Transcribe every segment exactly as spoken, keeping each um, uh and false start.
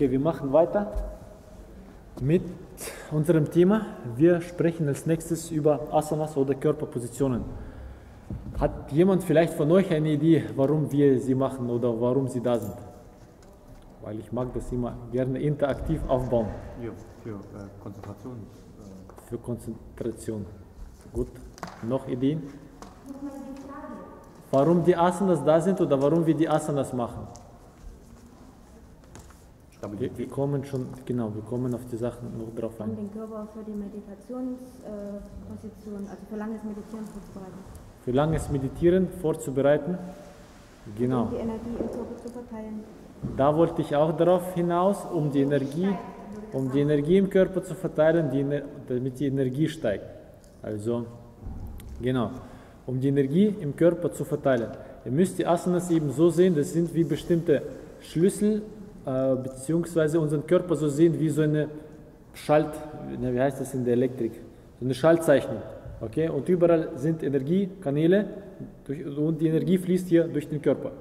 Okay, wir machen weiter mit unserem Thema. Wir sprechen als nächstes über Asanas oder Körperpositionen. Hat jemand vielleicht von euch eine Idee, warum wir sie machen oder warum sie da sind? Weil ich mag das immer gerne interaktiv aufbauen. Ja, für äh, Konzentration. Für Konzentration. Gut. Noch Ideen? Warum die Asanas da sind oder warum wir die Asanas machen? Wir, wir kommen schon, genau, wir kommen auf die Sachen noch drauf an. Und den Körper für die Meditationsposition, also für langes Meditieren vorzubereiten. Für langes Meditieren vorzubereiten, genau. Um die Energie im Körper zu verteilen. Da wollte ich auch darauf hinaus, um die Energie, um die Energie im Körper zu verteilen, die, damit die Energie steigt. Also, genau, um die Energie im Körper zu verteilen. Ihr müsst die Asanas eben so sehen, das sind wie bestimmte Schlüssel, beziehungsweise unseren Körper so sehen wie so eine Schalt, wie heißt das in der Elektrik, so eine Schaltzeichnung, okay? Und überall sind Energiekanäle und die Energie fließt hier durch den Körper.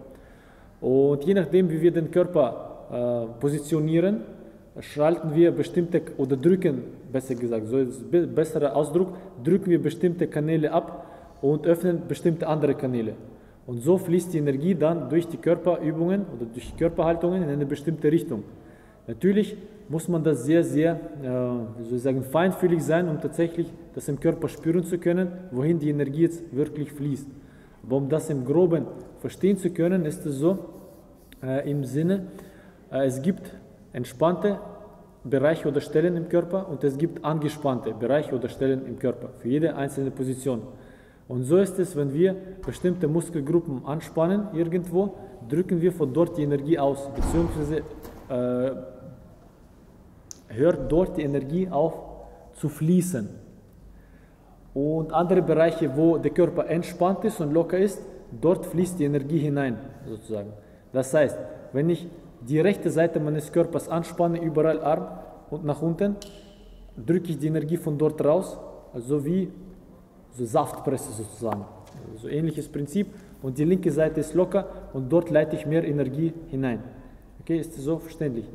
Und je nachdem, wie wir den Körper äh, positionieren, schalten wir bestimmte, oder drücken, besser gesagt, so ist ein besserer Ausdruck, drücken wir bestimmte Kanäle ab und öffnen bestimmte andere Kanäle. Und so fließt die Energie dann durch die Körperübungen oder durch Körperhaltungen in eine bestimmte Richtung. Natürlich muss man das sehr, sehr äh, wie soll ich sagen, feinfühlig sein, um tatsächlich das im Körper spüren zu können, wohin die Energie jetzt wirklich fließt. Aber um das im Groben verstehen zu können, ist es so äh, im Sinne, äh, es gibt entspannte Bereiche oder Stellen im Körper und es gibt angespannte Bereiche oder Stellen im Körper für jede einzelne Position. Und so ist es, wenn wir bestimmte Muskelgruppen anspannen irgendwo, drücken wir von dort die Energie aus, beziehungsweise äh, hört dort die Energie auf zu fließen. Und andere Bereiche, wo der Körper entspannt ist und locker ist, dort fließt die Energie hinein, sozusagen. Das heißt, wenn ich die rechte Seite meines Körpers anspanne, überall Arm und nach unten, drücke ich die Energie von dort raus, also wie so Saftpresse sozusagen, so ähnliches Prinzip, und die linke Seite ist locker und dort leite ich mehr Energie hinein. Okay, ist so verständlich?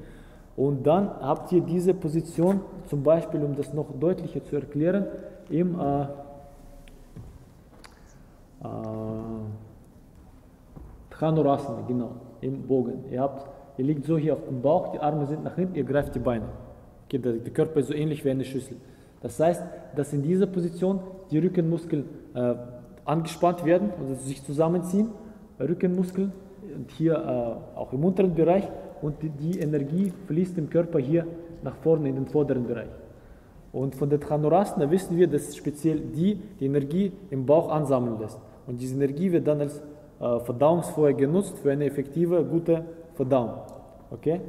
Und dann habt ihr diese Position, zum Beispiel, um das noch deutlicher zu erklären, im äh, äh, Dhanurasana, genau, im Bogen. Ihr, habt, ihr liegt so hier auf dem Bauch, die Arme sind nach hinten, ihr greift die Beine. Okay, der, der Körper ist so ähnlich wie eine Schüssel. Das heißt, dass in dieser Position die Rückenmuskeln äh, angespannt werden und sich zusammenziehen, Rückenmuskeln und hier äh, auch im unteren Bereich, und die, die Energie fließt im Körper hier nach vorne in den vorderen Bereich. Und von der Dhanurasana wissen wir, dass speziell die die Energie im Bauch ansammeln lässt. Und diese Energie wird dann als äh, Verdauungsfeuer genutzt für eine effektive, gute Verdauung. Okay?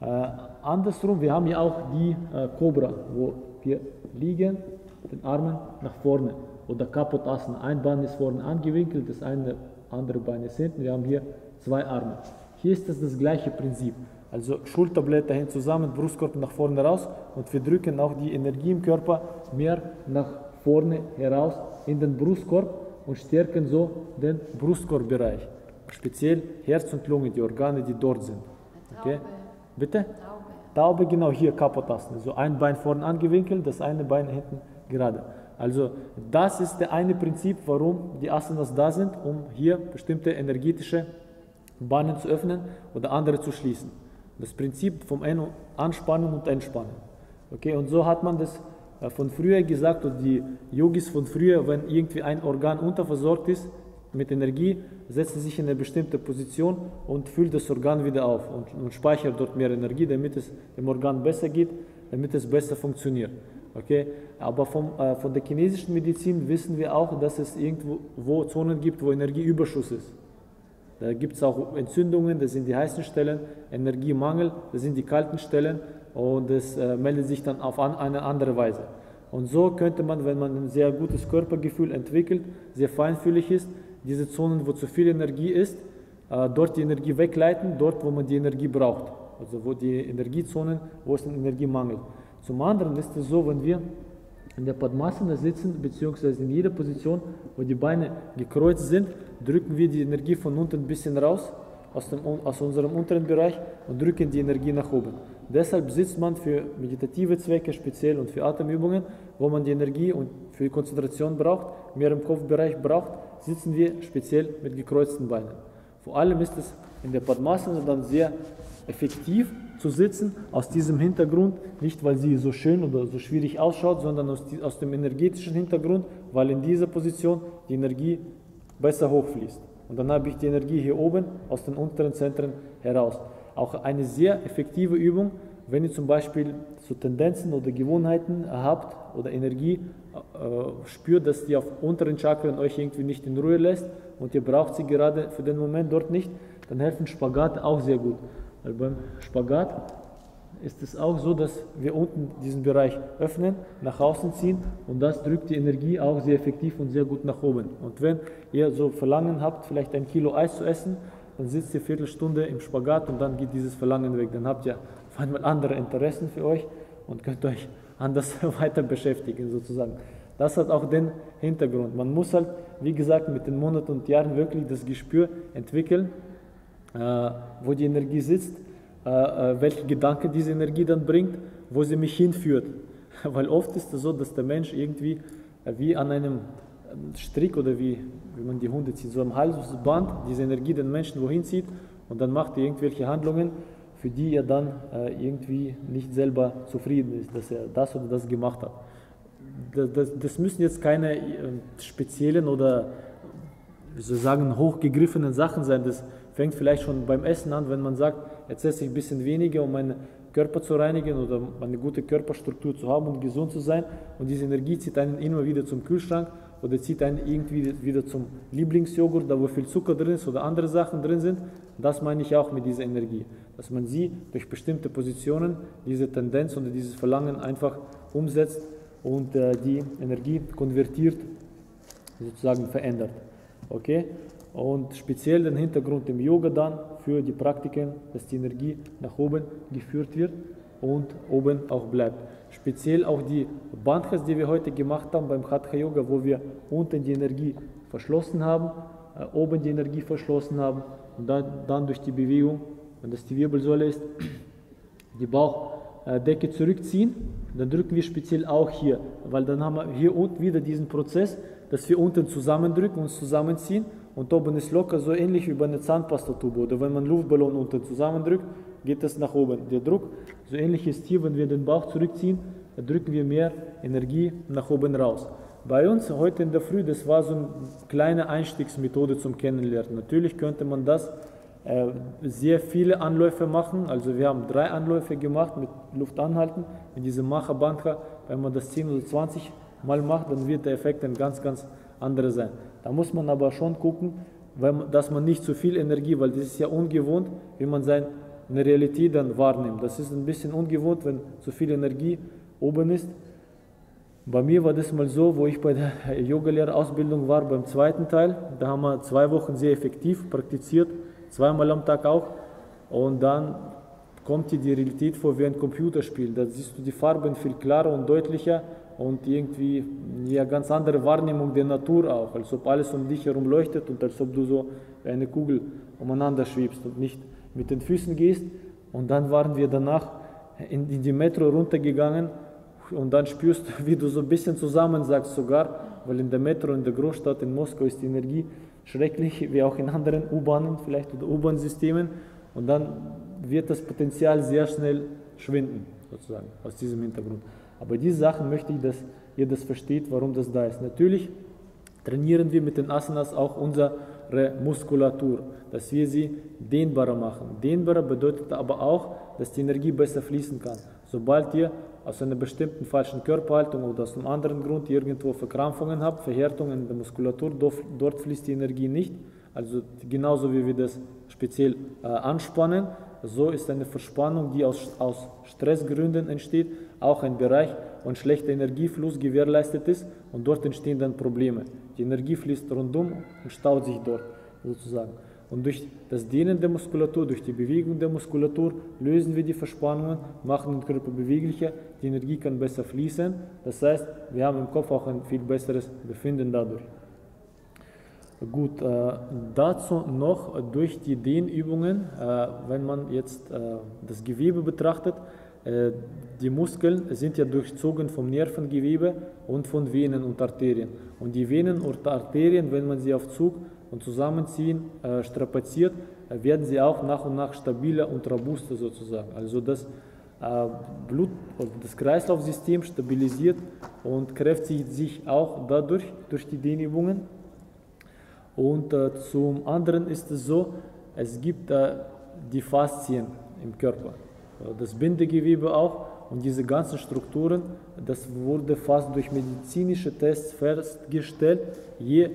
Äh, andersrum, wir haben ja auch die äh, Kobra, wo wir liegen mit den Armen nach vorne, oder Kapotasana. Ein Bein ist vorne angewinkelt, das eine, andere Bein ist hinten. Wir haben hier zwei Arme. Hier ist das das gleiche Prinzip. Also Schulterblätter hin zusammen, Brustkorb nach vorne raus, und wir drücken auch die Energie im Körper mehr nach vorne heraus in den Brustkorb und stärken so den Brustkorbbereich. Speziell Herz und Lunge, die Organe, die dort sind. Okay? Bitte? Taube, genau, hier Kapotasana. So ein Bein vorne angewinkelt, das eine Bein hinten gerade. Also das ist der eine Prinzip, warum die Asanas da sind, um hier bestimmte energetische Bahnen zu öffnen oder andere zu schließen. Das Prinzip vom Anspannen und Entspannen. Okay, und so hat man das von früher gesagt, und die Yogis von früher, wenn irgendwie ein Organ unterversorgt ist mit Energie, setzt sich in eine bestimmte Position und füllt das Organ wieder auf und, und speichert dort mehr Energie, damit es dem Organ besser geht, damit es besser funktioniert. Okay? Aber vom, äh, von der chinesischen Medizin wissen wir auch, dass es irgendwo wo Zonen gibt, wo Energieüberschuss ist. Da gibt es auch Entzündungen, das sind die heißen Stellen, Energiemangel, das sind die kalten Stellen, und es äh, meldet sich dann auf an, eine andere Weise. Und so könnte man, wenn man ein sehr gutes Körpergefühl entwickelt, sehr feinfühlig ist, diese Zonen, wo zu viel Energie ist, dort die Energie wegleiten, dort, wo man die Energie braucht. Also wo die Energiezonen, wo es an Energie mangelt. Zum anderen ist es so, wenn wir in der Padmasana sitzen, beziehungsweise in jeder Position, wo die Beine gekreuzt sind, drücken wir die Energie von unten ein bisschen raus aus, dem, aus unserem unteren Bereich und drücken die Energie nach oben. Deshalb sitzt man für meditative Zwecke speziell und für Atemübungen, wo man die Energie und für die Konzentration braucht, mehr im Kopfbereich braucht, sitzen wir speziell mit gekreuzten Beinen. Vor allem ist es in der Padmasana dann sehr effektiv zu sitzen, aus diesem Hintergrund, nicht weil sie so schön oder so schwierig ausschaut, sondern aus, die, aus dem energetischen Hintergrund, weil in dieser Position die Energie besser hochfließt. Und dann habe ich die Energie hier oben aus den unteren Zentren heraus. Auch eine sehr effektive Übung, wenn ihr zum Beispiel so Tendenzen oder Gewohnheiten habt oder Energie äh, spürt, dass die auf unteren Chakren euch irgendwie nicht in Ruhe lässt und ihr braucht sie gerade für den Moment dort nicht, dann helfen Spagat auch sehr gut. Weil beim Spagat ist es auch so, dass wir unten diesen Bereich öffnen, nach außen ziehen und das drückt die Energie auch sehr effektiv und sehr gut nach oben. Und wenn ihr so Verlangen habt, vielleicht ein Kilo Eis zu essen, dann sitzt ihr eine Viertelstunde im Spagat und dann geht dieses Verlangen weg. Dann habt ihr auf einmal andere Interessen für euch und könnt euch anders weiter beschäftigen sozusagen. Das hat auch den Hintergrund. Man muss halt, wie gesagt, mit den Monaten und Jahren wirklich das Gespür entwickeln, Äh, wo die Energie sitzt, äh, äh, welche Gedanken diese Energie dann bringt, wo sie mich hinführt. Weil oft ist es so, dass der Mensch irgendwie äh, wie an einem äh, Strick oder wie, wie man die Hunde zieht, so am Halsband diese Energie den Menschen wohin zieht und dann macht er irgendwelche Handlungen, für die er dann äh, irgendwie nicht selber zufrieden ist, dass er das oder das gemacht hat. Das, das, das müssen jetzt keine äh, speziellen oder wie soll ich sagen, hochgegriffenen Sachen sein. Das fängt vielleicht schon beim Essen an, wenn man sagt, jetzt esse ich ein bisschen weniger, um meinen Körper zu reinigen oder eine gute Körperstruktur zu haben und gesund zu sein. Und diese Energie zieht einen immer wieder zum Kühlschrank oder zieht einen irgendwie wieder zum Lieblingsjoghurt, da wo viel Zucker drin ist oder andere Sachen drin sind. Das meine ich auch mit dieser Energie, dass man sie durch bestimmte Positionen, diese Tendenz oder dieses Verlangen einfach umsetzt und äh, die Energie konvertiert, sozusagen verändert. Okay? Und speziell den Hintergrund im Yoga dann für die Praktiken, dass die Energie nach oben geführt wird und oben auch bleibt. Speziell auch die Bandhas, die wir heute gemacht haben beim Hatha Yoga, wo wir unten die Energie verschlossen haben, äh, oben die Energie verschlossen haben und dann, dann durch die Bewegung, wenn das die Wirbelsäule ist, die Bauchdecke zurückziehen. Dann drücken wir speziell auch hier, weil dann haben wir hier unten wieder diesen Prozess, dass wir unten zusammendrücken, uns zusammenziehen. Und oben ist locker, so ähnlich wie bei einer Zahnpastatube oder wenn man Luftballon unten zusammendrückt, geht das nach oben. Der Druck, so ähnlich ist hier, wenn wir den Bauch zurückziehen, da drücken wir mehr Energie nach oben raus. Bei uns heute in der Früh, das war so eine kleine Einstiegsmethode zum Kennenlernen. Natürlich könnte man das äh, sehr viele Anläufe machen, also wir haben drei Anläufe gemacht mit Luft anhalten, mit diesem Machabandha, wenn man das zehn oder zwanzig Mal macht, dann wird der Effekt ein ganz, ganz anderer sein. Da muss man aber schon gucken, dass man nicht zu viel Energie, weil das ist ja ungewohnt, wie man seine Realität dann wahrnimmt. Das ist ein bisschen ungewohnt, wenn zu viel Energie oben ist. Bei mir war das mal so, wo ich bei der Yogalehrerausbildung war, beim zweiten Teil. Da haben wir zwei Wochen sehr effektiv praktiziert, zweimal am Tag auch. Und dann kommt dir die Realität vor wie ein Computerspiel. Da siehst du die Farben viel klarer und deutlicher. Und irgendwie ja ganz andere Wahrnehmung der Natur auch, als ob alles um dich herum leuchtet und als ob du so eine Kugel umeinander schwebst und nicht mit den Füßen gehst. Und dann waren wir danach in, in die Metro runtergegangen und dann spürst du, wie du so ein bisschen zusammensackst sogar, weil in der Metro, in der Großstadt, in Moskau ist die Energie schrecklich, wie auch in anderen U-Bahnen vielleicht oder U-Bahn-Systemen. Und dann wird das Potenzial sehr schnell schwinden, sozusagen, aus diesem Hintergrund. Aber diese Sachen möchte ich, dass ihr das versteht, warum das da ist. Natürlich trainieren wir mit den Asanas auch unsere Muskulatur, dass wir sie dehnbarer machen. Dehnbarer bedeutet aber auch, dass die Energie besser fließen kann. Sobald ihr aus einer bestimmten falschen Körperhaltung oder aus einem anderen Grund irgendwo Verkrampfungen habt, Verhärtungen in der Muskulatur, dort fließt die Energie nicht. Also genauso wie wir das speziell äh, anspannen, so ist eine Verspannung, die aus, aus Stressgründen entsteht, auch ein Bereich, wo ein schlechter Energiefluss gewährleistet ist und dort entstehen dann Probleme. Die Energie fließt rundum und staut sich dort sozusagen. Und durch das Dehnen der Muskulatur, durch die Bewegung der Muskulatur lösen wir die Verspannungen, machen den Körper beweglicher, die Energie kann besser fließen. Das heißt, wir haben im Kopf auch ein viel besseres Befinden dadurch. Gut, äh, dazu noch durch die Dehnübungen, äh, wenn man jetzt äh, das Gewebe betrachtet, äh, die Muskeln sind ja durchzogen vom Nervengewebe und von Venen und Arterien. Und die Venen und Arterien, wenn man sie auf Zug und Zusammenziehen äh, strapaziert, äh, werden sie auch nach und nach stabiler und robuster sozusagen. Also das äh, Blut, das Kreislaufsystem stabilisiert und kräftigt sich auch dadurch, durch die Dehnübungen. Und äh, zum anderen ist es so, es gibt äh, die Faszien im Körper, das Bindegewebe auch, und diese ganzen Strukturen, das wurde fast durch medizinische Tests festgestellt, je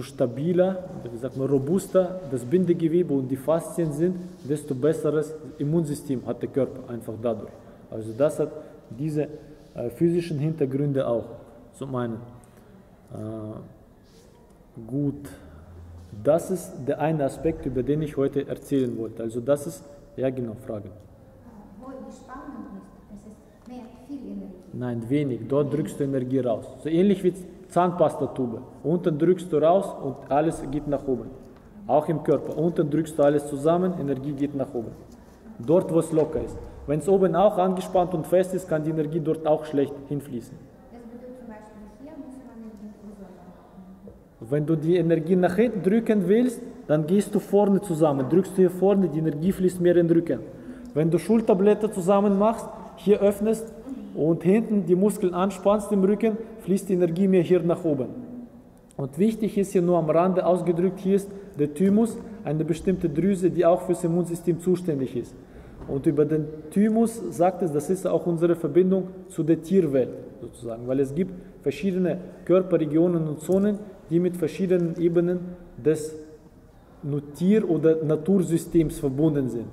stabiler, wie sagt man, robuster das Bindegewebe und die Faszien sind, desto besseres Immunsystem hat der Körper einfach dadurch. Also das hat diese äh, physischen Hintergründe auch, zum einen. Äh, Gut, das ist der eine Aspekt, über den ich heute erzählen wollte. Also das ist, ja genau, Frage. Wo die Spannung ist, es ist mehr, viel Energie. Nein, wenig, dort drückst du Energie raus. So ähnlich wie Zahnpastatube. Unten drückst du raus und alles geht nach oben. Auch im Körper. Unten drückst du alles zusammen, Energie geht nach oben. Dort, wo es locker ist. Wenn es oben auch angespannt und fest ist, kann die Energie dort auch schlecht hinfließen. Wenn du die Energie nach hinten drücken willst, dann gehst du vorne zusammen, drückst du hier vorne, die Energie fließt mehr in den Rücken. Wenn du Schulterblätter zusammen machst, hier öffnest und hinten die Muskeln anspannst im Rücken, fließt die Energie mehr hier nach oben. Und wichtig ist hier nur am Rande ausgedrückt, hier ist der Thymus, eine bestimmte Drüse, die auch fürs Immunsystem zuständig ist. Und über den Thymus sagt es, das ist auch unsere Verbindung zu der Tierwelt sozusagen, weil es gibt verschiedene Körperregionen und Zonen, die mit verschiedenen Ebenen des Tier- oder Natursystems verbunden sind.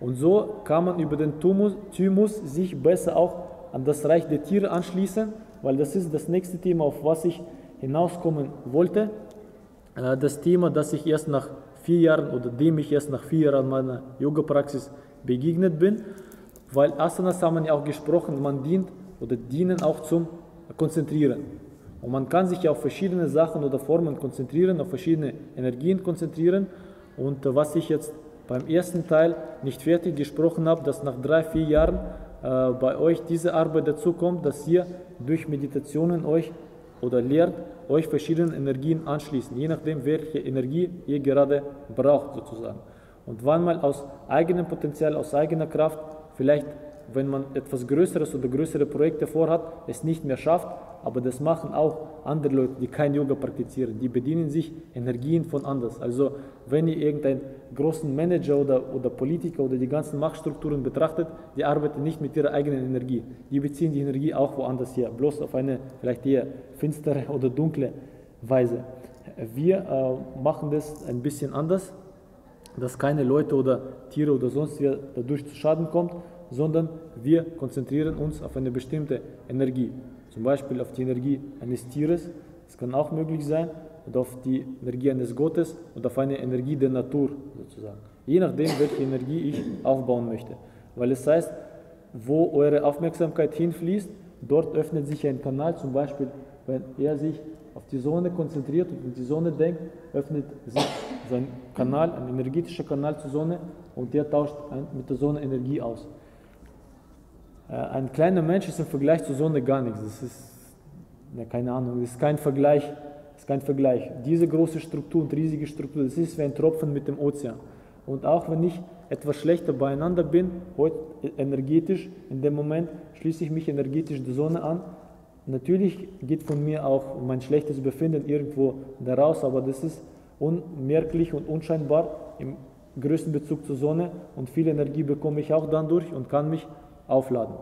Und so kann man über den Thymus sich besser auch an das Reich der Tiere anschließen, weil das ist das nächste Thema, auf was ich hinauskommen wollte. Das Thema, das ich erst nach vier Jahren oder dem ich erst nach vier Jahren meiner Yoga-Praxis begegnet bin, weil Asanas haben wir ja auch gesprochen, man dient oder dienen auch zum Konzentrieren. Und man kann sich auf verschiedene Sachen oder Formen konzentrieren, auf verschiedene Energien konzentrieren. Und was ich jetzt beim ersten Teil nicht fertig gesprochen habe, dass nach drei, vier Jahren äh, bei euch diese Arbeit dazu kommt, dass ihr durch Meditationen euch oder lernt, euch verschiedenen Energien anschließen, je nachdem, welche Energie ihr gerade braucht sozusagen. Und wann mal aus eigenem Potenzial, aus eigener Kraft, vielleicht wenn man etwas Größeres oder größere Projekte vorhat, es nicht mehr schafft, aber das machen auch andere Leute, die kein Yoga praktizieren. Die bedienen sich Energien von anders. Also wenn ihr irgendeinen großen Manager oder, oder Politiker oder die ganzen Machtstrukturen betrachtet, die arbeiten nicht mit ihrer eigenen Energie. Die beziehen die Energie auch woanders her, bloß auf eine vielleicht eher finstere oder dunkle Weise. Wir äh, machen das ein bisschen anders, dass keine Leute oder Tiere oder sonst wer dadurch zu Schaden kommt, sondern wir konzentrieren uns auf eine bestimmte Energie. Zum Beispiel auf die Energie eines Tieres, das kann auch möglich sein, oder auf die Energie eines Gottes oder auf eine Energie der Natur sozusagen. Je nachdem, welche Energie ich aufbauen möchte. Weil es heißt, wo eure Aufmerksamkeit hinfließt, dort öffnet sich ein Kanal. Zum Beispiel, wenn er sich auf die Sonne konzentriert und in die Sonne denkt, öffnet sich sein Kanal, ein energetischer Kanal zur Sonne und der tauscht mit der Sonne Energie aus. Ein kleiner Mensch ist im Vergleich zur Sonne gar nichts. Das ist, na, keine Ahnung, das ist kein Vergleich. Das ist kein Vergleich. Diese große Struktur und riesige Struktur, das ist wie ein Tropfen mit dem Ozean. Und auch wenn ich etwas schlechter beieinander bin, heute energetisch, in dem Moment schließe ich mich energetisch der Sonne an. Natürlich geht von mir auch mein schlechtes Befinden irgendwo daraus, aber das ist unmerklich und unscheinbar im größten Bezug zur Sonne. Und viel Energie bekomme ich auch dann durch und kann mich aufladen.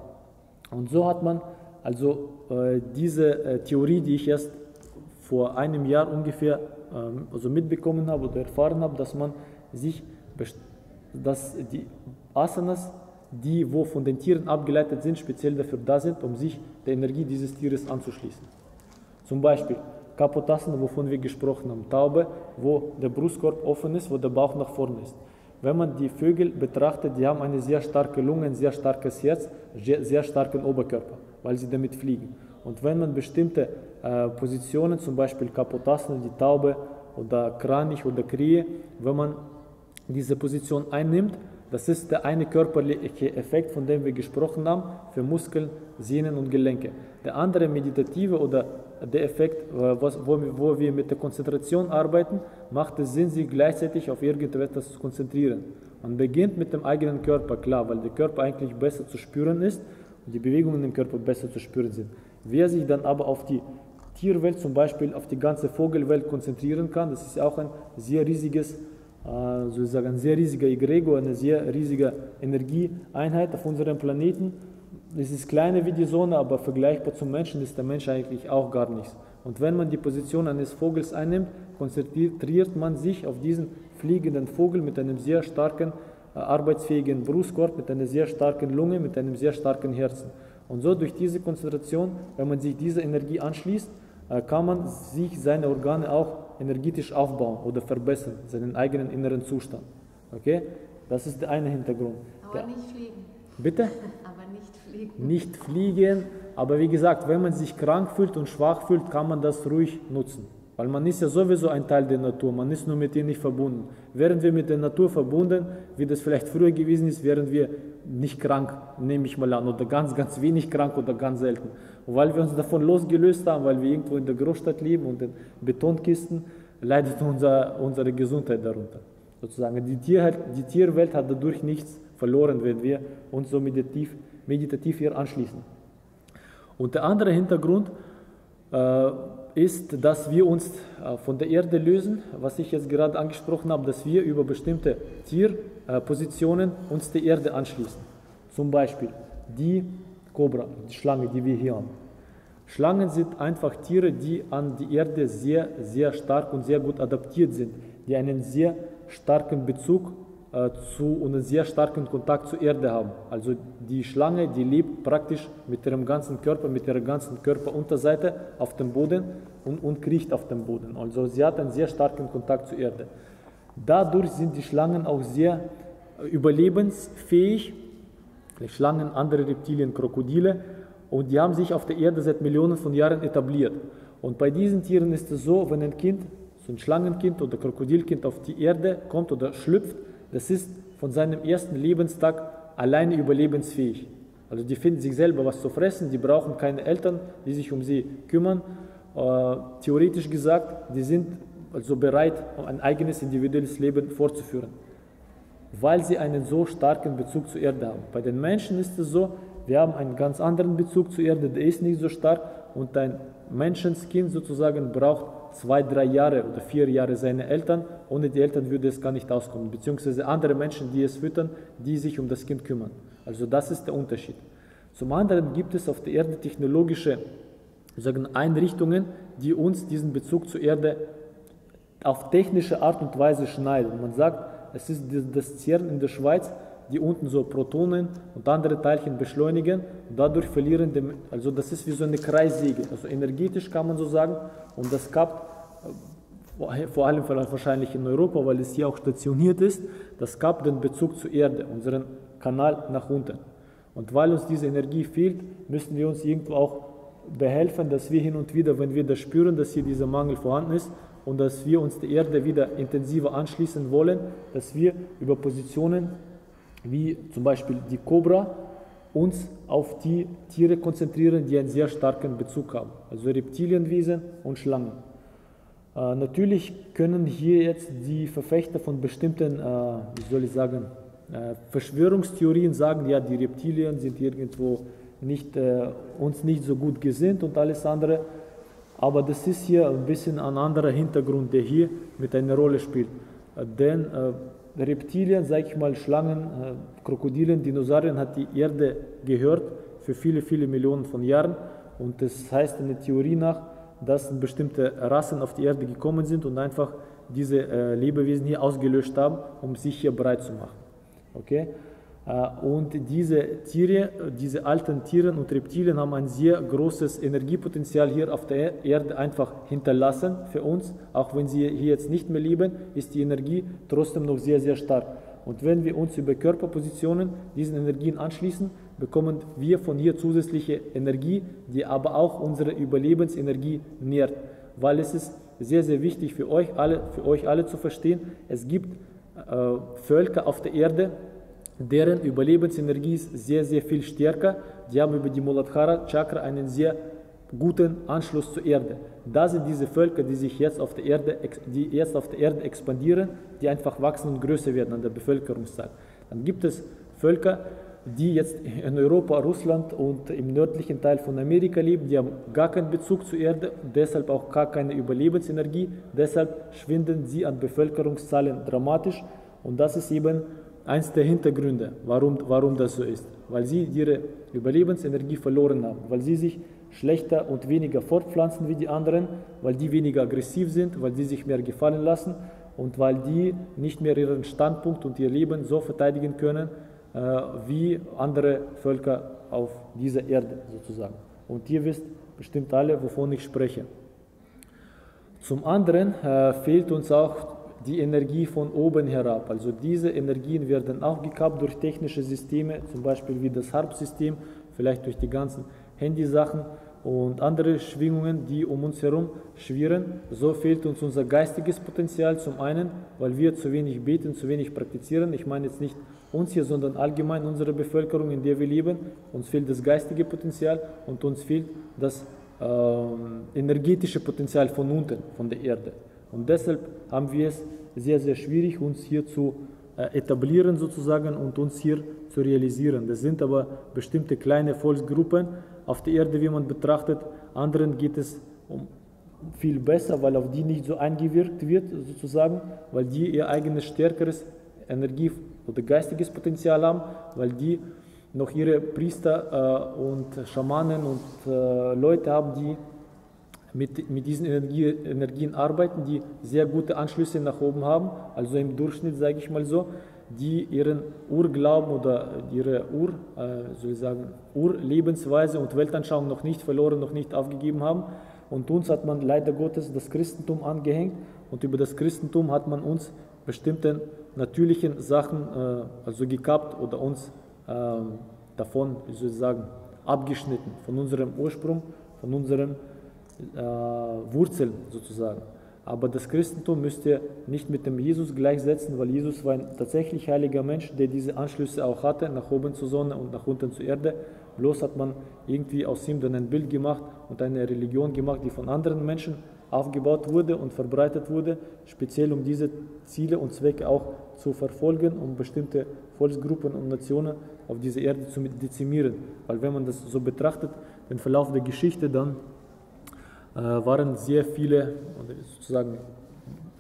Und so hat man also äh, diese äh, Theorie, die ich erst vor einem Jahr ungefähr ähm, also mitbekommen habe oder erfahren habe, dass man sich, dass die Asanas, die wo von den Tieren abgeleitet sind, speziell dafür da sind, um sich der Energie dieses Tieres anzuschließen. Zum Beispiel Kapotasana, wovon wir gesprochen haben, Taube, wo der Brustkorb offen ist, wo der Bauch nach vorne ist. Wenn man die Vögel betrachtet, die haben eine sehr starke Lunge, ein sehr starkes Herz, sehr, sehr starken Oberkörper, weil sie damit fliegen. Und wenn man bestimmte äh, Positionen, zum Beispiel Kapotasana, die Taube, oder Kranich oder Krähe, wenn man diese Position einnimmt. Das ist der eine körperliche Effekt, von dem wir gesprochen haben, für Muskeln, Sehnen und Gelenke. Der andere meditative oder der Effekt, wo wir mit der Konzentration arbeiten, macht es Sinn, sich gleichzeitig auf irgendetwas zu konzentrieren. Man beginnt mit dem eigenen Körper, klar, weil der Körper eigentlich besser zu spüren ist und die Bewegungen im Körper besser zu spüren sind. Wer sich dann aber auf die Tierwelt, zum Beispiel auf die ganze Vogelwelt konzentrieren kann, das ist auch ein sehr riesiges, sozusagen ein sehr riesiger Egrego, eine sehr riesige Energieeinheit auf unserem Planeten. Es ist kleiner wie die Sonne, aber vergleichbar zum Menschen ist der Mensch eigentlich auch gar nichts. Und wenn man die Position eines Vogels einnimmt, konzentriert man sich auf diesen fliegenden Vogel mit einem sehr starken, äh, arbeitsfähigen Brustkorb, mit einer sehr starken Lunge, mit einem sehr starken Herzen. Und so durch diese Konzentration, wenn man sich dieser Energie anschließt, äh, kann man sich seine Organe auch energetisch aufbauen oder verbessern, seinen eigenen inneren Zustand. Okay? Das ist der eine Hintergrund. Aber der, nicht fliegen. Bitte? Aber nicht fliegen. Nicht fliegen, aber wie gesagt, wenn man sich krank fühlt und schwach fühlt, kann man das ruhig nutzen. Weil man ist ja sowieso ein Teil der Natur, man ist nur mit ihr nicht verbunden. Wären wir mit der Natur verbunden, wie das vielleicht früher gewesen ist, wären wir nicht krank, nehme ich mal an, oder ganz, ganz wenig krank oder ganz selten. Und weil wir uns davon losgelöst haben, weil wir irgendwo in der Großstadt leben und in Betonkisten, leidet unser, unsere Gesundheit darunter. Sozusagen die, Tier, die Tierwelt hat dadurch nichts verloren, wenn wir uns so meditativ, meditativ hier anschließen. Und der andere Hintergrund äh, ist, dass wir uns von der Erde lösen, was ich jetzt gerade angesprochen habe, dass wir über bestimmte Tierpositionen uns der Erde anschließen. Zum Beispiel die Kobra, die Schlange, die wir hier haben. Schlangen sind einfach Tiere, die an die Erde sehr, sehr stark und sehr gut adaptiert sind, die einen sehr starken Bezug zu und einen sehr starken Kontakt zur Erde haben. Also die Schlange, die lebt praktisch mit ihrem ganzen Körper, mit ihrer ganzen Körperunterseite auf dem Boden und, und kriecht auf dem Boden. Also sie hat einen sehr starken Kontakt zur Erde. Dadurch sind die Schlangen auch sehr überlebensfähig. Schlangen, andere Reptilien, Krokodile, und die haben sich auf der Erde seit Millionen von Jahren etabliert. Und bei diesen Tieren ist es so, wenn ein Kind, so ein Schlangenkind oder Krokodilkind auf die Erde kommt oder schlüpft, das ist von seinem ersten Lebenstag alleine überlebensfähig. Also die finden sich selber was zu fressen, die brauchen keine Eltern, die sich um sie kümmern. Äh, theoretisch gesagt, die sind also bereit, ein eigenes individuelles Leben fortzuführen, weil sie einen so starken Bezug zur Erde haben. Bei den Menschen ist es so, wir haben einen ganz anderen Bezug zur Erde, der ist nicht so stark, und ein Menschenskind sozusagen braucht zwei, drei Jahre oder vier Jahre seine Eltern. Ohne die Eltern würde es gar nicht auskommen, beziehungsweise andere Menschen, die es füttern, die sich um das Kind kümmern. Also das ist der Unterschied. Zum anderen gibt es auf der Erde technologische sagen, Einrichtungen, die uns diesen Bezug zur Erde auf technische Art und Weise schneiden. Man sagt, es ist das CERN in der Schweiz, die unten so Protonen und andere Teilchen beschleunigen und dadurch verlieren, dem, also das ist wie so eine Kreissäge, also energetisch kann man so sagen, und das kappt, vor allem wahrscheinlich in Europa, weil es hier auch stationiert ist, das kappt den Bezug zur Erde, unseren Kanal nach unten. Und weil uns diese Energie fehlt, müssen wir uns irgendwo auch behelfen, dass wir hin und wieder, wenn wir das spüren, dass hier dieser Mangel vorhanden ist, und dass wir uns der Erde wieder intensiver anschließen wollen, dass wir über Positionen wie zum Beispiel die Kobra, uns auf die Tiere konzentrieren, die einen sehr starken Bezug haben, also Reptilienwesen und Schlangen. Äh, natürlich können hier jetzt die Verfechter von bestimmten, äh, wie soll ich sagen, äh, Verschwörungstheorien sagen, ja, die Reptilien sind irgendwo nicht, äh, uns nicht so gut gesinnt und alles andere, aber das ist hier ein bisschen ein anderer Hintergrund, der hier mit einer Rolle spielt, äh, denn äh, Reptilien, sage ich mal, Schlangen, äh, Krokodilen, Dinosauriern hat die Erde gehört für viele, viele Millionen von Jahren, und das heißt eine Theorie nach, dass bestimmte Rassen auf die Erde gekommen sind und einfach diese äh, Lebewesen hier ausgelöscht haben, um sich hier breit zu machen. Okay? Äh, und diese Tiere, diese alten Tiere und Reptilien haben ein sehr großes Energiepotenzial hier auf der Erde einfach hinterlassen für uns. Auch wenn sie hier jetzt nicht mehr leben, ist die Energie trotzdem noch sehr, sehr stark. Und wenn wir uns über Körperpositionen diesen Energien anschließen, bekommen wir von hier zusätzliche Energie, die aber auch unsere Überlebensenergie nährt. Weil es ist sehr, sehr wichtig für euch alle, für euch alle zu verstehen. Es gibt äh, Völker auf der Erde, deren Überlebensenergie ist sehr, sehr viel stärker. Die haben über die Muladhara-Chakra einen sehr guten Anschluss zur Erde. Das sind diese Völker, die sich jetzt auf der Erde, die jetzt auf der Erde expandieren, die einfach wachsen und größer werden an der Bevölkerungszahl. Dann gibt es Völker, die jetzt in Europa, Russland und im nördlichen Teil von Amerika leben, die haben gar keinen Bezug zur Erde, deshalb auch gar keine Überlebensenergie, deshalb schwinden sie an Bevölkerungszahlen dramatisch, und das ist eben eins der Hintergründe, warum, warum das so ist, weil sie ihre Überlebensenergie verloren haben, weil sie sich schlechter und weniger fortpflanzen wie die anderen, weil die weniger aggressiv sind, weil die sich mehr gefallen lassen und weil die nicht mehr ihren Standpunkt und ihr Leben so verteidigen können, äh, wie andere Völker auf dieser Erde sozusagen. Und ihr wisst bestimmt alle, wovon ich spreche. Zum anderen äh, fehlt uns auch die Energie von oben herab. Also diese Energien werden auch gekappt durch technische Systeme, zum Beispiel wie das Harpsystem, vielleicht durch die ganzen Handysachen und andere Schwingungen, die um uns herum schwirren. So fehlt uns unser geistiges Potenzial, zum einen, weil wir zu wenig beten, zu wenig praktizieren. Ich meine jetzt nicht uns hier, sondern allgemein unsere Bevölkerung, in der wir leben. Uns fehlt das geistige Potenzial und uns fehlt das äh, energetische Potenzial von unten, von der Erde. Und deshalb haben wir es sehr, sehr schwierig, uns hier zu äh, etablieren sozusagen und uns hier zu realisieren. Das sind aber bestimmte kleine Volksgruppen auf der Erde, wie man betrachtet. Anderen geht es um viel besser, weil auf die nicht so eingewirkt wird sozusagen, weil die ihr eigenes stärkeres Energie- oder geistiges Potenzial haben, weil die noch ihre Priester äh, und Schamanen und äh, Leute haben, die mit, mit diesen Energie, Energien arbeiten, die sehr gute Anschlüsse nach oben haben, also im Durchschnitt, sage ich mal so, die ihren Urglauben oder ihre Ur, äh, soll ich sagen, Urlebensweise und Weltanschauung noch nicht verloren, noch nicht aufgegeben haben. Und uns hat man leider Gottes das Christentum angehängt, und über das Christentum hat man uns bestimmten natürlichen Sachen äh, also gekappt oder uns äh, davon, wie soll ich sagen, abgeschnitten, von unserem Ursprung, von unseren äh, Wurzeln sozusagen. Aber das Christentum müsst ihr nicht mit dem Jesus gleichsetzen, weil Jesus war ein tatsächlich heiliger Mensch, der diese Anschlüsse auch hatte, nach oben zur Sonne und nach unten zur Erde. Bloß hat man irgendwie aus ihm dann ein Bild gemacht und eine Religion gemacht, die von anderen Menschen aufgebaut wurde und verbreitet wurde, speziell um diese Ziele und Zwecke auch zu verfolgen, um bestimmte Volksgruppen und Nationen auf dieser Erde zu dezimieren. Weil wenn man das so betrachtet, den Verlauf der Geschichte, dann waren sehr viele, sozusagen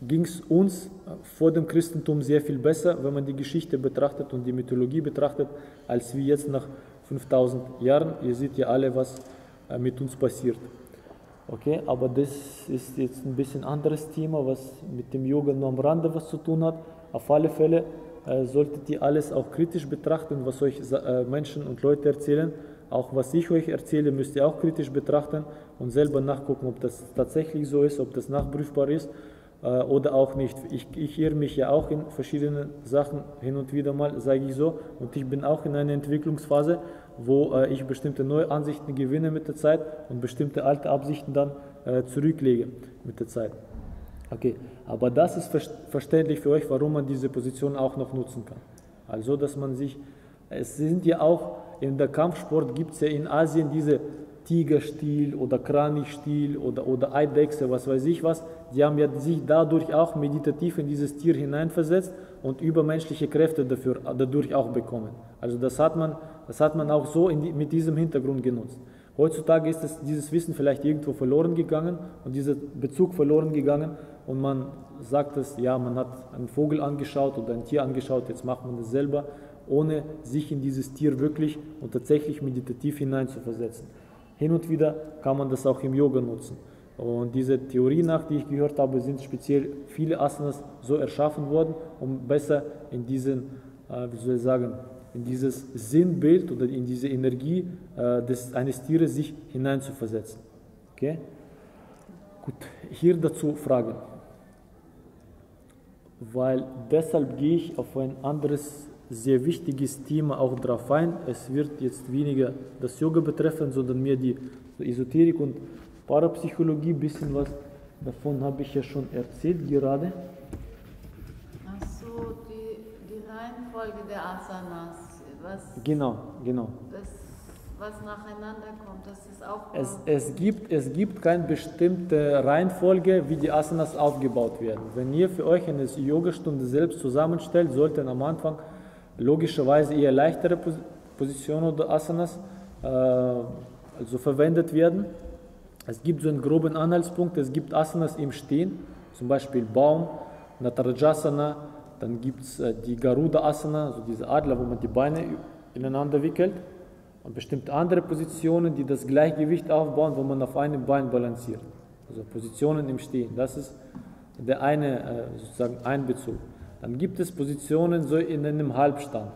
ging es uns vor dem Christentum sehr viel besser, wenn man die Geschichte betrachtet und die Mythologie betrachtet, als wie jetzt nach fünftausend Jahren. Ihr seht ja alle, was mit uns passiert. Okay, aber das ist jetzt ein bisschen anderes Thema, was mit dem Yoga nur am Rande was zu tun hat. Auf alle Fälle äh, solltet ihr alles auch kritisch betrachten, was euch äh, Menschen und Leute erzählen. Auch was ich euch erzähle, müsst ihr auch kritisch betrachten und selber nachgucken, ob das tatsächlich so ist, ob das nachprüfbar ist äh, oder auch nicht. Ich, ich irre mich ja auch in verschiedenen Sachen hin und wieder mal, sage ich so. Und ich bin auch in einer Entwicklungsphase, wo äh, ich bestimmte neue Ansichten gewinne mit der Zeit und bestimmte alte Absichten dann äh, zurücklege mit der Zeit. Okay, aber das ist verständlich für euch, warum man diese Position auch noch nutzen kann. Also, dass man sich, es sind ja auch, in der Kampfsport gibt es ja in Asien diese Tigerstiel oder Kranichstiel oder, oder Eidechse, was weiß ich was. Die haben ja sich dadurch auch meditativ in dieses Tier hineinversetzt und übermenschliche Kräfte dafür, dadurch auch bekommen. Also das hat man, das hat man auch so in die, mit diesem Hintergrund genutzt. Heutzutage ist das, dieses Wissen vielleicht irgendwo verloren gegangen und dieser Bezug verloren gegangen, und man sagt es, ja, man hat einen Vogel angeschaut oder ein Tier angeschaut, jetzt macht man das selber, ohne sich in dieses Tier wirklich und tatsächlich meditativ hineinzuversetzen. Hin und wieder kann man das auch im Yoga nutzen. Und diese Theorie nach, die ich gehört habe, sind speziell viele Asanas so erschaffen worden, um besser in diesen, äh, wie soll ich sagen, in dieses Sinnbild oder in diese Energie äh, des, eines Tieres sich hineinzuversetzen. Okay? Gut, hier dazu Fragen. Weil deshalb gehe ich auf ein anderes sehr wichtiges Thema auch drauf ein. Es wird jetzt weniger das Yoga betreffen, sondern mehr die Esoterik und Parapsychologie, ein bisschen was Davon habe ich ja schon erzählt gerade. Ach so, die, die Reihenfolge der Asanas. Was genau, genau. Das, was nacheinander kommt, das ist auch... Es, es, gibt, es gibt keine bestimmte Reihenfolge, wie die Asanas aufgebaut werden. Wenn ihr für euch eine Yoga-Stunde selbst zusammenstellt, sollten am Anfang logischerweise eher leichtere Positionen oder Asanas äh, also verwendet werden. Es gibt so einen groben Anhaltspunkt, es gibt Asanas im Stehen, zum Beispiel Baum, Natarajasana, dann gibt es die Garuda Asana, also diese Adler, wo man die Beine ineinander wickelt, und bestimmte andere Positionen, die das Gleichgewicht aufbauen, wo man auf einem Bein balanciert. Also Positionen im Stehen, das ist der eine sozusagen Einbezug. Dann gibt es Positionen so in einem Halbstand.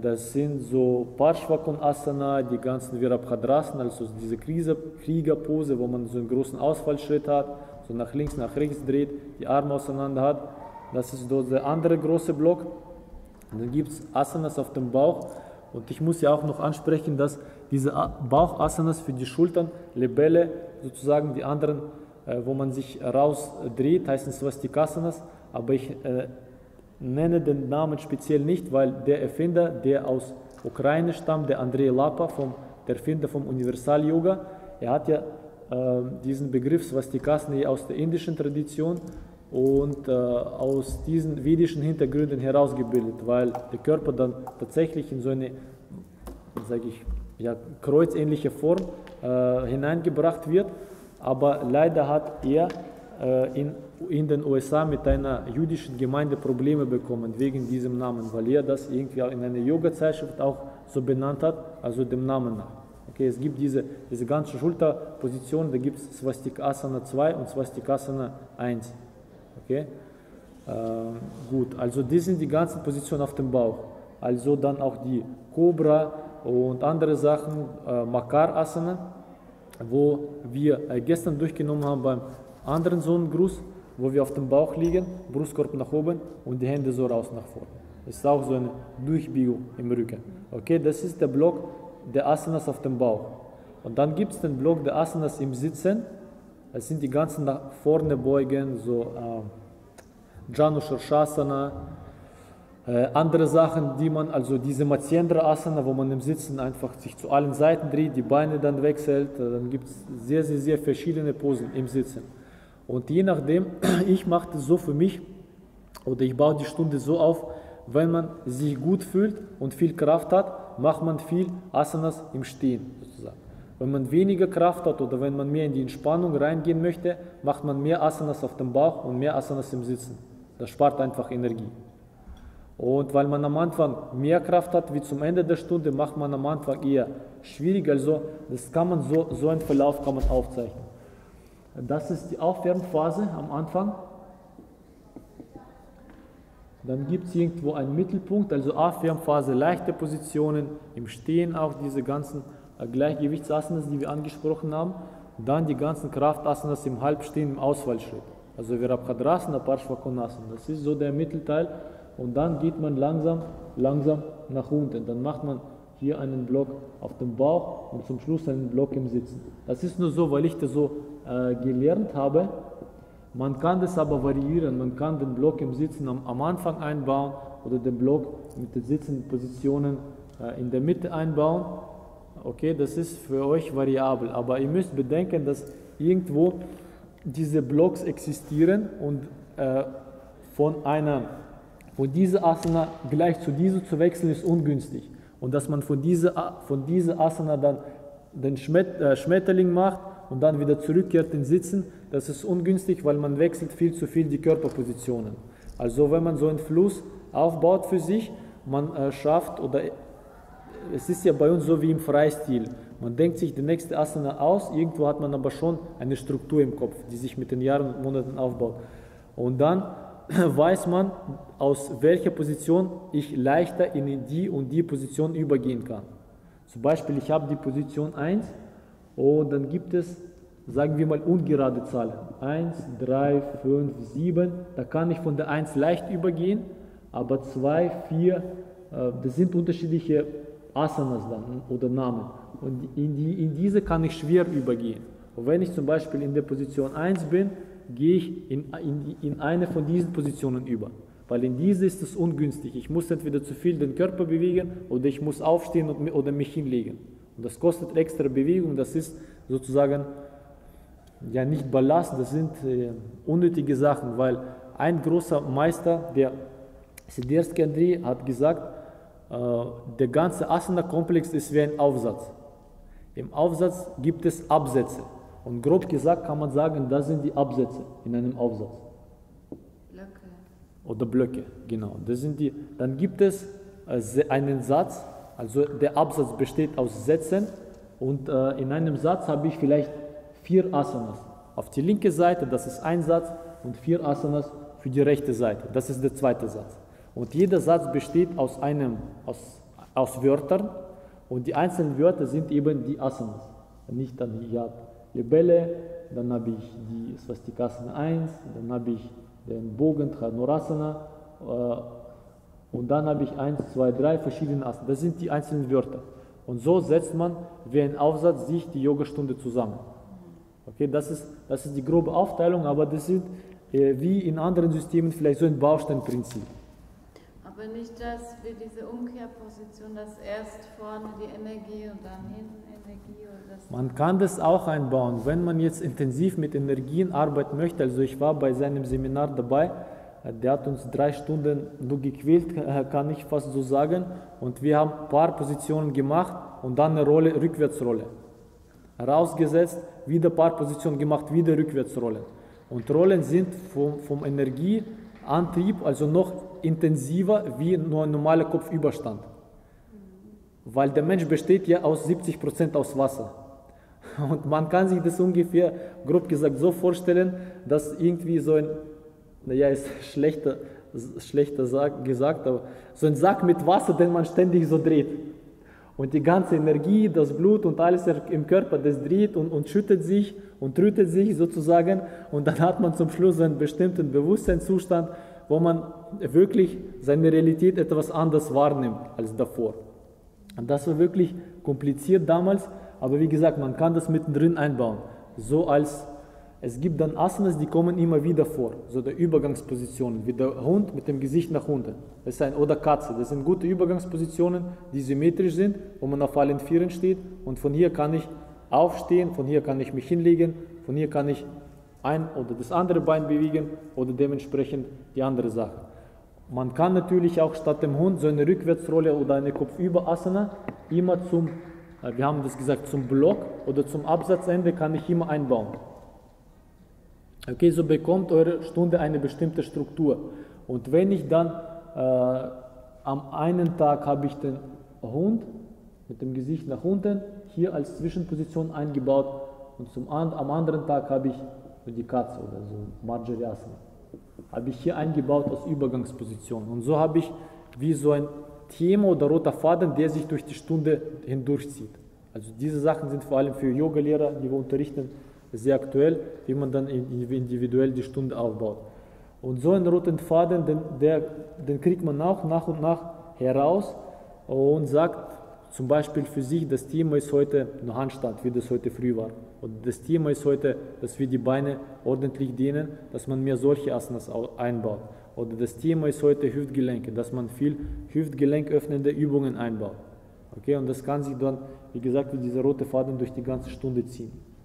Das sind so Parshvakonasana, die ganzen Virabhadrasana, also diese Kriegerpose, wo man so einen großen Ausfallschritt hat, so nach links, nach rechts dreht, die Arme auseinander hat. Das ist dort der andere große Block. Und dann gibt es Asanas auf dem Bauch. Und ich muss ja auch noch ansprechen, dass diese Bauchasanas für die Schultern, Libelle, sozusagen die anderen, wo man sich rausdreht, heißen Swastikasanas. Aber ich äh, nenne den Namen speziell nicht, weil der Erfinder, der aus Ukraine stammt, der Andrei Lapa, vom, der Erfinder vom Universal-Yoga, er hat ja äh, diesen Begriff Swastikasana aus der indischen Tradition und äh, aus diesen vedischen Hintergründen herausgebildet, weil der Körper dann tatsächlich in so eine, sage ich, ja, kreuzähnliche Form äh, hineingebracht wird. Aber leider hat er äh, in in den U S A mit einer jüdischen Gemeinde Probleme bekommen, wegen diesem Namen, weil er das irgendwie auch in einer Yoga-Zeitschrift auch so benannt hat, also dem Namen nach. Okay, es gibt diese, diese ganze Schulterposition, da gibt es Swastikasana zwei und Swastikasana eins. Okay? Ähm, gut, also das sind die ganzen Positionen auf dem Bauch. Also dann auch die Kobra und andere Sachen, äh, Makar-Asana, wo wir äh, gestern durchgenommen haben beim anderen Sonnengruß, wo wir auf dem Bauch liegen, Brustkorb nach oben und die Hände so raus nach vorne. Das ist auch so eine Durchbiegung im Rücken. Okay, das ist der Block der Asanas auf dem Bauch. Und dann gibt es den Block der Asanas im Sitzen. Das sind die ganzen nach vorne beugen, so äh, Janushasana, äh, andere Sachen, die man, also diese Mathiendra Asana, wo man im Sitzen einfach sich zu allen Seiten dreht, die Beine dann wechselt. Dann gibt es sehr, sehr, sehr verschiedene Posen im Sitzen. Und je nachdem, ich mache das so für mich, oder ich baue die Stunde so auf, wenn man sich gut fühlt und viel Kraft hat, macht man viel Asanas im Stehen sozusagen. Wenn man weniger Kraft hat oder wenn man mehr in die Entspannung reingehen möchte, macht man mehr Asanas auf dem Bauch und mehr Asanas im Sitzen. Das spart einfach Energie. Und weil man am Anfang mehr Kraft hat, wie zum Ende der Stunde, macht man am Anfang eher schwierig. Also das kann man so, so einen Verlauf kann man aufzeichnen. Das ist die Aufwärmphase am Anfang. Dann gibt es irgendwo einen Mittelpunkt, also Aufwärmphase, leichte Positionen, im Stehen auch diese ganzen Gleichgewichtsasanas, die wir angesprochen haben. Dann die ganzen Kraftasanas im Halbstehen, im Ausfallschritt. Also Virabhadrasana, Parshvakonasana, das ist so der Mittelteil. Und dann geht man langsam, langsam nach unten. Dann macht man hier einen Block auf dem Bauch und zum Schluss einen Block im Sitzen. Das ist nur so, weil ich das so gelernt habe. Man kann das aber variieren, man kann den Block im Sitzen am, am Anfang einbauen oder den Block mit den sitzenden Positionen äh, in der Mitte einbauen. Okay, das ist für euch variabel, aber ihr müsst bedenken, dass irgendwo diese Blocks existieren und äh, von einer, von dieser Asana gleich zu dieser zu wechseln ist ungünstig, und dass man von dieser, von dieser Asana dann den Schmet, äh, Schmetterling macht und dann wieder zurückkehrt in Sitzen, das ist ungünstig, weil man wechselt viel zu viel die Körperpositionen. Also wenn man so einen Fluss aufbaut für sich, man äh, schafft, oder es ist ja bei uns so wie im Freistil, man denkt sich die nächste Asana aus, irgendwo hat man aber schon eine Struktur im Kopf, die sich mit den Jahren und Monaten aufbaut. Und dann weiß man, aus welcher Position ich leichter in die und die Position übergehen kann. Zum Beispiel, ich habe die Position eins, und dann gibt es, sagen wir mal, ungerade Zahlen. eins, drei, fünf, sieben. Da kann ich von der eins leicht übergehen, aber zwei, vier, das sind unterschiedliche Asanas dann oder Namen. Und in, die, in diese kann ich schwer übergehen. Und wenn ich zum Beispiel in der Position eins bin, gehe ich in, in, in eine von diesen Positionen über. Weil in dieser ist es ungünstig. Ich muss entweder zu viel den Körper bewegen oder ich muss aufstehen und, oder mich hinlegen. Und das kostet extra Bewegung, das ist sozusagen ja nicht Ballast, das sind äh, unnötige Sachen, weil ein großer Meister, der Sidersky Andri, hat gesagt, äh, der ganze Asana-Komplex ist wie ein Aufsatz. Im Aufsatz gibt es Absätze und grob gesagt kann man sagen, das sind die Absätze in einem Aufsatz. Blöcke. Oder Blöcke, genau. Das sind die. Dann gibt es äh, einen Satz, also der Absatz besteht aus Sätzen und äh, in einem Satz habe ich vielleicht vier Asanas. Auf die linke Seite, das ist ein Satz und vier Asanas für die rechte Seite, das ist der zweite Satz. Und jeder Satz besteht aus, einem, aus, aus Wörtern. Und die einzelnen Wörter sind eben die Asanas. Nicht dann, ich habe Libelle, dann habe ich die Swastikasana eins, dann habe ich den Bogen, Dhanurasana äh, und dann habe ich eins, zwei, drei verschiedene Asanas. Das sind die einzelnen Wörter. Und so setzt man wie ein Aufsatz sich die Yogastunde zusammen. Okay, das ist, das ist die grobe Aufteilung, aber das ist äh, wie in anderen Systemen vielleicht so ein Bausteinprinzip. Aber nicht, dass wir diese Umkehrposition, dass erst vorne die Energie und dann hinten Energie. Oder das man kann das auch einbauen, wenn man jetzt intensiv mit Energien arbeiten möchte. Also ich war bei seinem Seminar dabei, der hat uns drei Stunden nur gequält, kann ich fast so sagen. Und wir haben ein paar Positionen gemacht und dann eine Rolle, Rückwärtsrolle. Rausgesetzt, wieder ein paar Positionen gemacht, wieder Rückwärtsrolle. Und Rollen sind vom, vom Energieantrieb, also noch intensiver wie nur ein normaler Kopfüberstand. Weil der Mensch besteht ja aus siebzig Prozent aus Wasser. Und man kann sich das ungefähr, grob gesagt, so vorstellen, dass irgendwie so ein, naja, ist schlechter, schlechter Sack gesagt, aber so ein Sack mit Wasser, den man ständig so dreht. Und die ganze Energie, das Blut und alles im Körper, das dreht und, und schüttet sich und trötet sich sozusagen. Und dann hat man zum Schluss einen bestimmten Bewusstseinszustand, wo man wirklich seine Realität etwas anders wahrnimmt als davor. Und das war wirklich kompliziert damals, aber wie gesagt, man kann das mittendrin einbauen. So als, es gibt dann Asanas, die kommen immer wieder vor, so der Übergangspositionen, wie der Hund mit dem Gesicht nach unten, das ist ein, oder Katze, das sind gute Übergangspositionen, die symmetrisch sind, wo man auf allen Vieren steht und von hier kann ich aufstehen, von hier kann ich mich hinlegen, von hier kann ich ein oder das andere Bein bewegen oder dementsprechend die andere Sache. Man kann natürlich auch statt dem Hund so eine Rückwärtsrolle oder eine Kopfüberasana immer zum, wir haben das gesagt, zum Block oder zum Absatzende kann ich immer einbauen. Okay, so bekommt eure Stunde eine bestimmte Struktur. Und wenn ich dann äh, am einen Tag habe ich den Hund mit dem Gesicht nach unten hier als Zwischenposition eingebaut und zum, am anderen Tag habe ich die Katze oder so, Marjaryasana, habe ich hier eingebaut aus Übergangspositionen. Und so habe ich wie so ein Thema oder roter Faden, der sich durch die Stunde hindurchzieht. Also diese Sachen sind vor allem für Yogalehrer, die wir unterrichten, sehr aktuell, wie man dann individuell die Stunde aufbaut. Und so einen roten Faden, den, der, den kriegt man auch nach und nach heraus und sagt zum Beispiel für sich, das Thema ist heute eine Handstand, wie das heute früh war. Und das Thema ist heute, dass wir die Beine ordentlich dehnen, dass man mehr solche Asanas einbaut. Oder das Thema ist heute Hüftgelenke, dass man viel hüftgelenköffnende Übungen einbaut. Okay, und das kann sich dann, wie gesagt, wie dieser rote Faden durch die ganze Stunde ziehen.